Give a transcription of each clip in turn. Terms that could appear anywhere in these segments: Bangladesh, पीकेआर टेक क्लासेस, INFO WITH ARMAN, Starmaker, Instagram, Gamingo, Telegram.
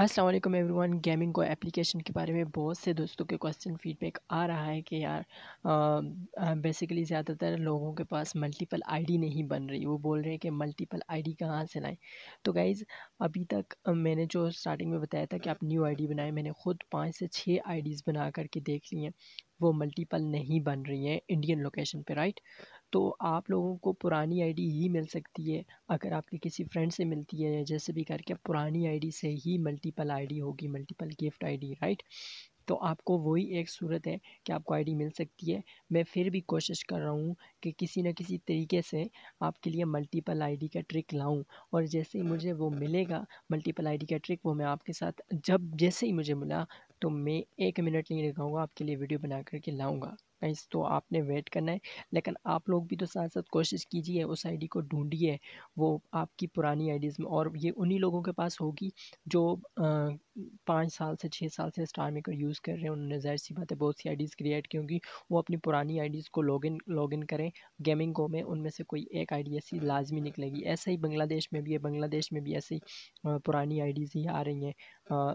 अस्सलाम वालेकुम everyone. गैमिंगो application के बारे में बहुत से दोस्तों के क्वेश्चन फीडबैक आ रहा है कि यार बेसिकली ज़्यादातर लोगों के पास मल्टीपल आईडी नहीं बन रही। वो बोल रहे हैं कि मल्टीपल आईडी कहाँ से लाएं। तो गाइज़ अभी तक मैंने जो स्टार्टिंग में बताया था कि आप न्यू आईडी बनाएं, मैंने खुद 5 से 6 आईडीज़ बना करके देख ली हैं, वो मल्टीपल नहीं बन रही हैं इंडियन लोकेशन पे, राइट। तो आप लोगों को पुरानी आईडी ही मिल सकती है। अगर आपकी किसी फ्रेंड से मिलती है जैसे भी करके, पुरानी आईडी से ही मल्टीपल आईडी होगी, मल्टीपल गिफ्ट आईडी, राइट। तो आपको वही एक सूरत है कि आपको आईडी मिल सकती है। मैं फिर भी कोशिश कर रहा हूँ कि किसी न किसी तरीके से आपके लिए मल्टीपल आईडी का ट्रिक लाऊं, और जैसे ही मुझे वो मिलेगा मल्टीपल आईडी का ट्रिक, वो मैं आपके साथ जैसे ही मुझे मिला तो मैं 1 मिनट नहीं लगाऊंगा, आपके लिए वीडियो बना करके लाऊंगा। तो आपने वेट करना है, लेकिन आप लोग भी तो साथ साथ कोशिश कीजिए, उस आईडी को ढूंढिए वो आपकी पुरानी आईडीज़ में। और ये उन्हीं लोगों के पास होगी जो 5 साल से 6 साल से स्टारमेकर यूज़ कर रहे हैं। उन्होंने ज़ाहिर सी बात है बहुत सी आईडीज़ क्रिएट की होंगी। वो अपनी पुरानी आईडीज़ को लॉगिन करें गेमिंगो में, उनमें से कोई एक आईडी ऐसी लाजमी निकलेगी। ऐसे ही बांग्लादेश में भी है, बांग्लादेश में भी ऐसी पुरानी आईडीज़ ही आ रही हैं,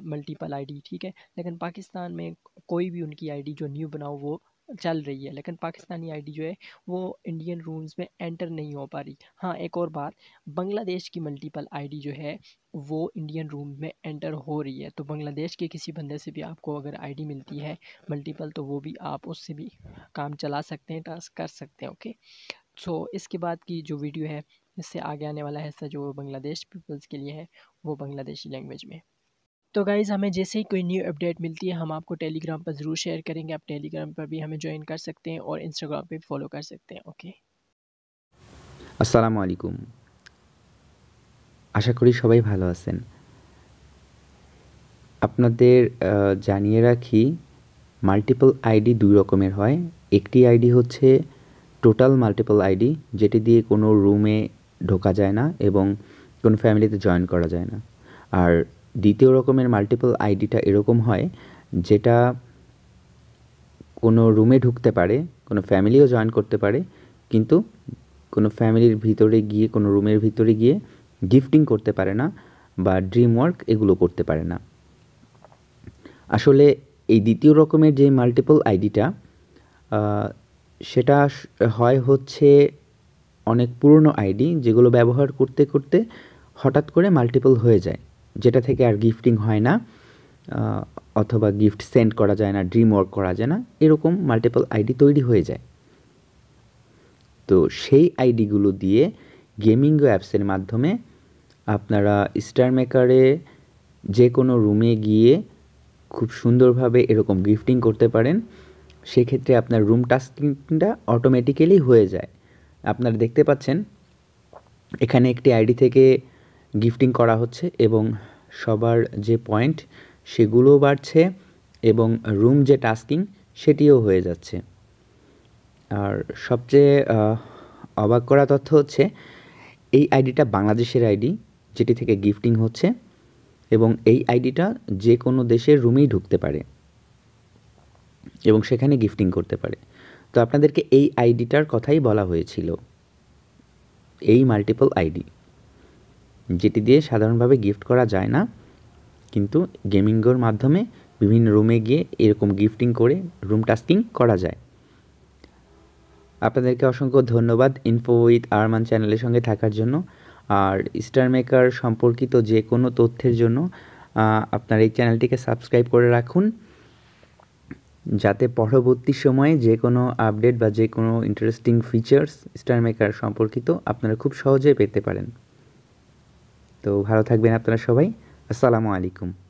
मल्टीपल आईडी, ठीक है। लेकिन पाकिस्तान में कोई भी उनकी आईडी जो न्यू बनाओ वो चल रही है, लेकिन पाकिस्तानी आईडी जो है वो इंडियन रूल्स में एंटर नहीं हो पा रही। हाँ, एक और बात, बांग्लादेश की मल्टीपल आईडी जो है वो इंडियन रूम में एंटर हो रही है। तो बांग्लादेश के किसी बंदे से भी आपको अगर आईडी मिलती है मल्टीपल, तो वो भी आप उससे भी काम चला सकते हैं, टास्क कर सकते हैं, ओके। सो इसके बाद की जो वीडियो है, इससे आगे आने वाला हिस्सा जो बांग्लादेश पीपल्स के लिए है वो बांग्लादेशी लैंग्वेज में। तो गाइज़ हमें जैसे ही कोई न्यू अपडेट मिलती है हम आपको टेलीग्राम पर ज़रूर शेयर करेंगे। आप टेलीग्राम पर भी हमें ज्वाइन कर सकते हैं और इंस्टाग्राम पे भी फॉलो कर सकते हैं, ओके। अस्सलामु अलैकुम, आशा करी सबाई भालो आছেন। আপনাদের জানিয়ে রাখি মাল্টিপল আইডি দুই রকমের হয়। একটি আইডি হচ্ছে টোটাল মাল্টিপল আইডি, যেটি দিয়ে কোনো রুমে ঢোকা যায় না এবং কোনো ফ্যামিলিতে জয়েন করা যায় না। আর দ্বিতীয় রকমের মাল্টিপল আইডিটা এরকম হয় যেটা কোনো রুমে ঢুকতে পারে, কোনো ফ্যামিলিও জয়েন করতে পারে, কিন্তু কোনো ফ্যামিলির ভিতরে গিয়ে, কোনো রুমের ভিতরে গিয়ে গিফটিং করতে পারে না বা ড্রিম ওয়ার্ক এগুলো করতে পারে না। আসলে এই দ্বিতীয় রকমের যে মাল্টিপল আইডিটা, সেটা হয় হচ্ছে অনেক পুরনো আইডি যেগুলো ব্যবহার করতে করতে হঠাৎ করে মাল্টিপল হয়ে যায়, যেটা থেকে আর গিফটিং হয় না অথবা গিফট সেন্ড করা যায় না, ড্রিম ওয়ার্ক করা যায় না, এরকম মাল্টিপল আইডি তৈরি হয়ে যায়। তো সেই আইডিগুলো দিয়ে গেমিংগো অ্যাপসের মাধ্যমে আপনারা স্টারমেকারে যে কোনো রুমে গিয়ে খুব সুন্দরভাবে এরকম গিফটিং করতে পারেন। সেক্ষেত্রে আপনার রুম টাস্কিংটা অটোমেটিক্যালি হয়ে যায়। আপনারা দেখতে পাচ্ছেন এখানে একটি আইডি থেকে গিফটিং করা হচ্ছে এবং সবার যে পয়েন্ট সেগুলো বাড়ছে এবং রুম যে টাস্কিং সেটিও হয়ে যাচ্ছে। আর সবচেয়ে অবাক করা তথ্য হচ্ছে এই আইডিটা বাংলাদেশের আইডি যেটি থেকে গিফটিং হচ্ছে এবং এই আইডিটা যে কোনো দেশের রুমেই ঢুকতে পারে এবং সেখানে গিফটিং করতে পারে। তো আপনাদেরকে এই আইডিটার কথাই বলা হয়েছিল, এই মাল্টিপল আইডি যেটি দিয়ে সাধারণভাবে গিফট করা যায় না, কিন্তু গেমিংগোর মাধ্যমে বিভিন্ন রুমে গিয়ে এরকম গিফটিং করে রুম টাস্কিং করা যায়। আপনাদেরকে অসংখ্য ধন্যবাদ ইনফো উইথ আরমান চ্যানেলের সঙ্গে থাকার জন্য। আর স্টারমেকার সম্পর্কিত যে কোনো তথ্যের জন্য আপনার এই চ্যানেলটিকে সাবস্ক্রাইব করে রাখুন, যাতে পরবর্তী সময়ে যে কোনো আপডেট বা যে কোনো ইন্টারেস্টিং ফিচার্স স্টারমেকার সম্পর্কিত আপনারা খুব সহজে পেতে পারেন। তো ভালো থাকবেন আপনারা সবাই। আসসালামু আলাইকুম।